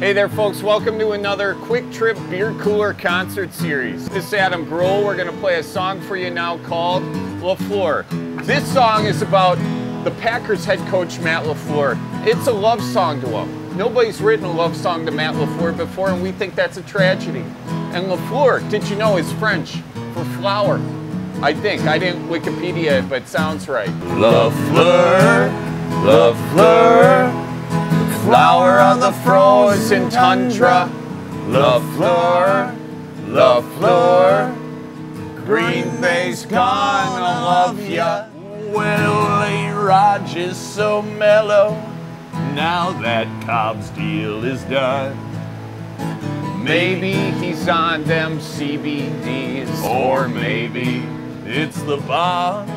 Hey there folks, welcome to another Quick Trip Beer Cooler Concert Series. This is Adam Grohl. We're going to play a song for you now called Lafleur. This song is about the Packers head coach Matt Lafleur. It's a love song to him. Nobody's written a love song to Matt Lafleur before, and we think that's a tragedy. And Lafleur, did you know, is French for flower? I think. I didn't Wikipedia it, but it sounds right. Lafleur, Lafleur, flower of the frozen tundra, Lafleur, Lafleur, Green Bay's gonna love ya. Willie Rogers so mellow, now that Cobb's deal is done. Maybe he's on them CBDs, or maybe it's the bond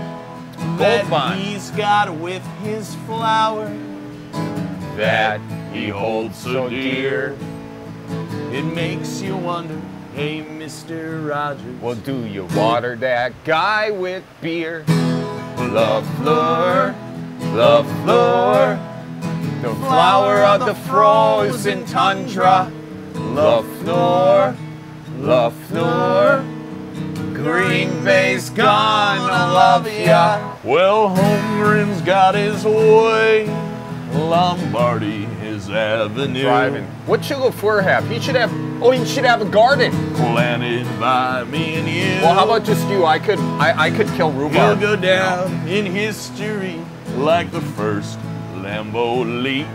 that he's got with his flower that he holds so dear. It makes you wonder, hey, Mr. Rogers, well, do you water that guy with beer? Lafleur, Lafleur, the flower of the frozen tundra, Lafleur, Lafleur, Green Bay's gonna love ya. Well, Holmgren's got his way, Lombardi his avenue. Driving. What should Lafleur have? He should have, oh, he should have a garden. Planted by me and you. Well, how about just you? I could kill rhubarb. He'll go down in history like the first Lambeau Leap.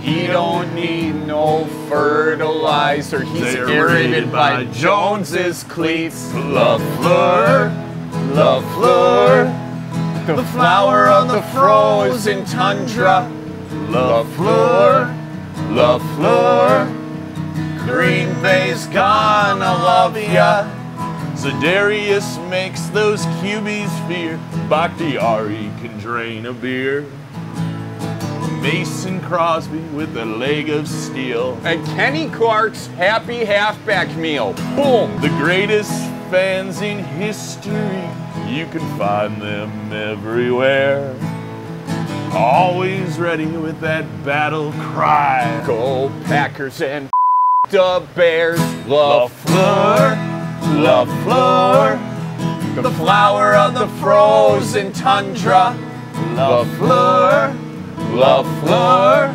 He don't need no fertilizer. He's irritated by Jones's cleats. Lafleur, Lafleur, the flower of the frozen tundra, Lafleur, Lafleur, Green Bay's gonna love ya. Za'Darius makes those QBs fear, Bakhtiari can drain a beer, Mason Crosby with a leg of steel, and Kenny Clark's happy halfback meal. Boom! The greatest fans in history, you can find them everywhere, always ready with that battle cry. Go Packers and the Bears. Lafleur, Lafleur, the flower of the frozen tundra, Lafleur, Lafleur,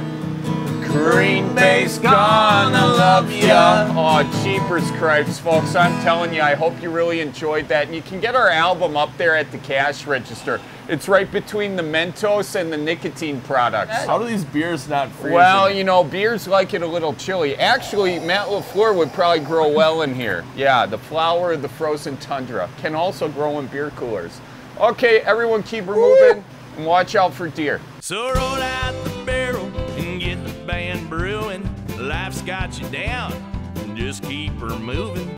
Green Bay's gonna love ya. Oh, jeepers cripes, folks. I'm telling you, I hope you really enjoyed that. And you can get our album up there at the cash register. It's right between the Mentos and the nicotine products. How do these beers not freeze? Well, you know, beers like it a little chilly. Actually, Matt Lafleur would probably grow well in here. Yeah, the flower of the frozen tundra can also grow in beer coolers. Okay, everyone keep removing and watch out for deer. So roll out the barrel and get the band brewing. Life's got you down, just keep her moving.